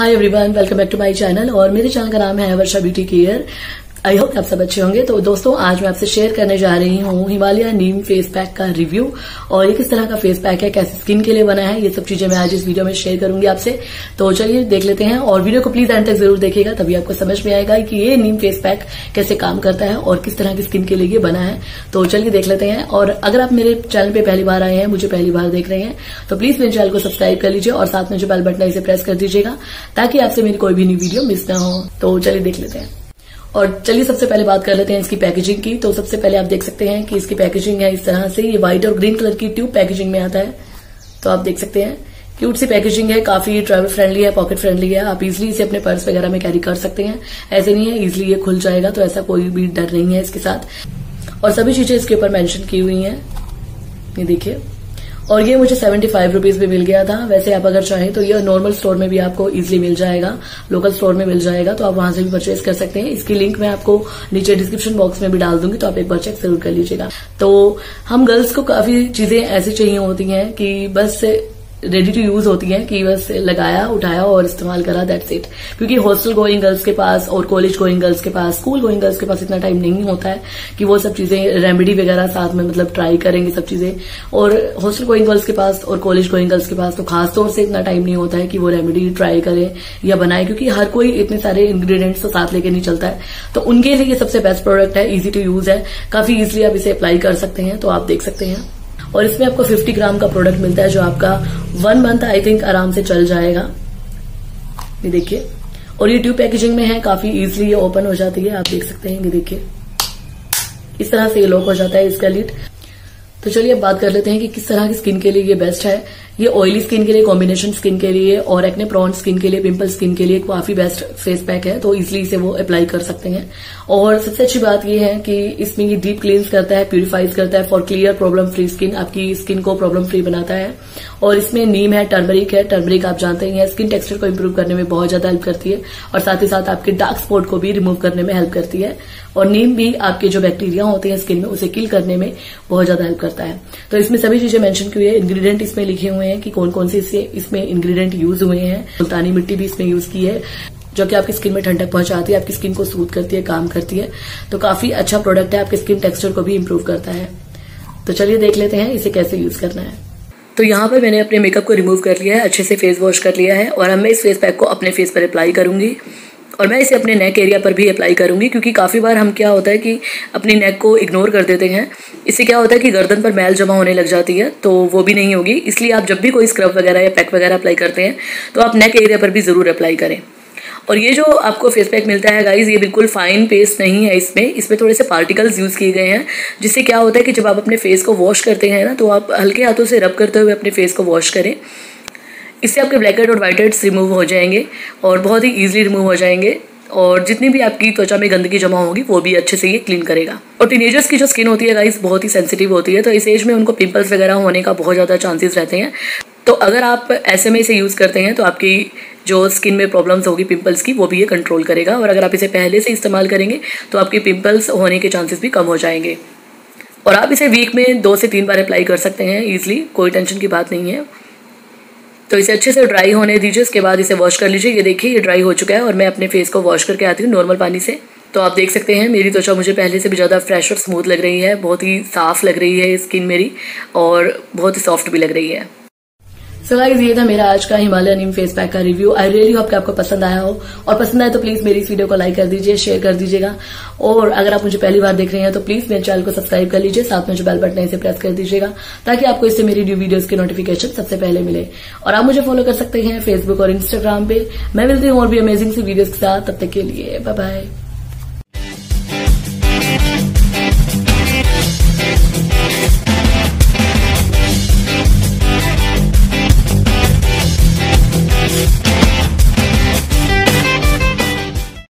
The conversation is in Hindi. Hi everyone, welcome back to my channel. और मेरे चैनल का नाम है Varsha beauty care. I hope आप सब अच्छे होंगे। तो दोस्तों, आज मैं आपसे शेयर करने जा रही हूँ हिमालय नीम फेस पैक का रिव्यू और ये किस तरह का फेस पैक है, कैसे स्किन के लिए बना है, ये सब चीजें मैं आज इस वीडियो में शेयर करूंगी आपसे। तो चलिए देख लेते हैं और वीडियो को प्लीज एंड तक जरूर देखिएगा, तभी आपको समझ में आएगा कि ये नीम फेस पैक कैसे काम करता है और किस तरह की स्किन के लिए ये बना है। तो चलिए देख लेते हैं। और अगर आप मेरे चैनल पर पहली बार आए हैं, मुझे पहली बार देख रहे हैं, तो प्लीज मेरे चैनल को सब्सक्राइब कर लीजिए और साथ में जो बेल बटन है इसे प्रेस कर दीजिएगा ताकि आपसे मेरी कोई भी नई वीडियो मिस ना हो। तो चलिए देख लेते हैं। और चलिए सबसे पहले बात कर लेते हैं इसकी पैकेजिंग की। तो सबसे पहले आप देख सकते हैं कि इसकी पैकेजिंग है इस तरह से, ये व्हाइट और ग्रीन कलर की ट्यूब पैकेजिंग में आता है। तो आप देख सकते हैं क्यूट सी पैकेजिंग है, काफी ट्रैवल फ्रेंडली है, पॉकेट फ्रेंडली है। आप इजीली इसे अपने पर्स वगैरह में कैरी कर सकते हैं, ऐसे नहीं है इजीली ये खुल जाएगा, तो ऐसा कोई भी डर नहीं है इसके साथ। और सभी चीजें इसके ऊपर मेंशन की हुई हैं, ये देखिए। और ये मुझे 75 रुपीज में मिल गया था। वैसे आप अगर चाहें तो ये नॉर्मल स्टोर में भी आपको इजीली मिल जाएगा, लोकल स्टोर में मिल जाएगा, तो आप वहां से भी परचेज कर सकते हैं। इसकी लिंक मैं आपको नीचे डिस्क्रिप्शन बॉक्स में भी डाल दूंगी, तो आप एक बार चेक जरूर कर लीजिएगा। तो हम गर्ल्स को काफी चीजें ऐसी चाहिए होती हैं कि बस रेडी टू यूज होती है, कि बस लगाया, उठाया और इस्तेमाल करा, दैट्स इट। क्योंकि हॉस्टल गोइंग गर्ल्स के पास और कॉलेज गोइंग गर्ल्स के पास, स्कूल गोइंग गर्ल्स के पास इतना टाइम नहीं होता है कि वो सब चीजें रेमेडी वगैरह साथ में मतलब ट्राई करेंगे सब चीजें। और हॉस्टल गोइंग गर्ल्स के पास और कॉलेज गोइंग गर्ल्स के पास तो खासतौर से इतना टाइम नहीं होता है कि वो रेमेडी ट्राई करें या बनाए, क्योंकि हर कोई इतने सारे इंग्रीडियंट्स तो साथ लेके नहीं चलता है। तो उनके लिए ये सबसे बेस्ट प्रोडक्ट है, इजी टू यूज है, काफी इजिली आप इसे अप्लाई कर सकते हैं। तो आप देख सकते हैं। और इसमें आपको 50 ग्राम का प्रोडक्ट मिलता है जो आपका 1 मंथ आई थिंक आराम से चल जाएगा, ये देखिए। और ये ट्यूब पैकेजिंग में है, काफी इजीली ये ओपन हो जाती है, आप देख सकते हैं, ये देखिए इस तरह से ये लॉक हो जाता है इसका लिड। तो चलिए अब बात कर लेते हैं कि किस तरह की स्किन के लिए ये बेस्ट है। ये ऑयली स्किन के लिए, कॉम्बिनेशन स्किन के लिए और एक्ने प्रोन स्किन के लिए, पिंपल स्किन के लिए काफी बेस्ट फेस पैक है। तो इजीली इसे वो अप्लाई कर सकते हैं। और सबसे अच्छी बात ये है कि इसमें ये डीप क्लींस करता है, प्यूरिफाइज करता है for clear problem free skin, आपकी स्किन को प्रॉब्लम फ्री बनाता है। और इसमें नीम है, टर्मरिक है। टर्मरिक आप जानते ही हैं स्किन टेक्सचर को इम्प्रूव करने में बहुत ज्यादा हेल्प करती है और साथ ही साथ आपके डार्क स्पॉट को भी रिमूव करने में हेल्प करती है। और नीम भी आपके जो बैक्टीरिया होते हैं स्किन में उसे किल करने में बहुत ज्यादा हेल्प करता है। तो इसमें सभी चीजें मेंशन की हुई है, इंग्रेडिएंट इसमें लिखे हुए हैं कि कौन कौन से इसमें इंग्रेडिएंट यूज हुए हैं। मुल्तानी मिट्टी भी इसमें यूज की है जो कि आपकी स्किन में ठंडक पहुंचाती है, आपकी स्किन को सूद करती है, काम करती है। तो काफी अच्छा प्रोडक्ट है, आपके स्किन टेक्सचर को भी इम्प्रूव करता है। तो चलिए देख लेते हैं इसे कैसे यूज करना है। तो यहाँ पर मैंने अपने मेकअप को रिमूव कर लिया है, अच्छे से फेस वॉश कर लिया है और अब मैं इस फेस पैक को अपने फेस पर अप्लाई करूंगी। और मैं इसे अपने नेक एरिया पर भी अप्लाई करूंगी, क्योंकि काफ़ी बार हम क्या होता है कि अपनी नेक को इग्नोर कर देते हैं। इससे क्या होता है कि गर्दन पर मैल जमा होने लग जाती है, तो वो भी नहीं होगी। इसलिए आप जब भी कोई स्क्रब वगैरह या पैक वगैरह अप्लाई करते हैं तो आप नेक एरिया पर भी ज़रूर अप्लाई करें। और ये जो आपको फेस पैक मिलता है गाइज, ये बिल्कुल फाइन पेस्ट नहीं है, इसमें थोड़े से पार्टिकल्स यूज़ किए गए हैं, जिससे क्या होता है कि जब आप अपने फेस को वॉश करते हैं ना, तो आप हल्के हाथों से रब करते हुए अपने फेस को वॉश करें। इससे आपके ब्लैक हेड और वाइट हेड्स रिमूव हो जाएंगे और बहुत ही ईजिली रिमूव हो जाएंगे। और जितनी भी आपकी त्वचा में गंदगी जमा होगी वो भी अच्छे से ये क्लीन करेगा। और टीनेजर्स की जो स्किन होती है गाइस बहुत ही सेंसिटिव होती है, तो इस एज में उनको पिंपल्स वगैरह होने का बहुत ज़्यादा चांसेस रहते हैं। तो अगर आप ऐसे में इसे यूज़ करते हैं तो आपकी जो स्किन में प्रॉब्लम्स होगी पिंपल्स की, वो भी ये कंट्रोल करेगा। और अगर आप इसे पहले से इस्तेमाल करेंगे तो आपके पिंपल्स होने के चांसेस भी कम हो जाएंगे। और आप इसे वीक में 2 से 3 बार अप्लाई कर सकते हैं ईजिली, कोई टेंशन की बात नहीं है। तो इसे अच्छे से ड्राई होने दीजिए, उसके बाद इसे वॉश कर लीजिए। ये देखिए ये ड्राई हो चुका है और मैं अपने फेस को वॉश करके आती हूँ नॉर्मल पानी से। तो आप देख सकते हैं मेरी त्वचा मुझे पहले से भी ज़्यादा फ्रेश और स्मूथ लग रही है, बहुत ही साफ लग रही है स्किन मेरी और बहुत ही सॉफ्ट भी लग रही है। सो गाइस, ये था मेरा आज का हिमालय नीम फेस पैक का रिव्यू। आई रियली होप कि आपको पसंद आया हो, और पसंद आए तो प्लीज मेरी इस वीडियो को लाइक कर दीजिए, शेयर कर दीजिएगा। और अगर आप मुझे पहली बार देख रहे हैं तो प्लीज मेरे चैनल को सब्सक्राइब कर लीजिए, साथ में जो बेल बटन है इसे प्रेस कर दीजिएगा ताकि आपको इससे मेरी न्यू वीडियोज की नोटिफिकेशन सबसे पहले मिले। और आप मुझे फॉलो कर सकते हैं फेसबुक और इंस्टाग्राम पे। मैं मिलती हूँ और भी अमेजिंग सी वीडियोज के साथ, तब तक के लिए बाय बाय।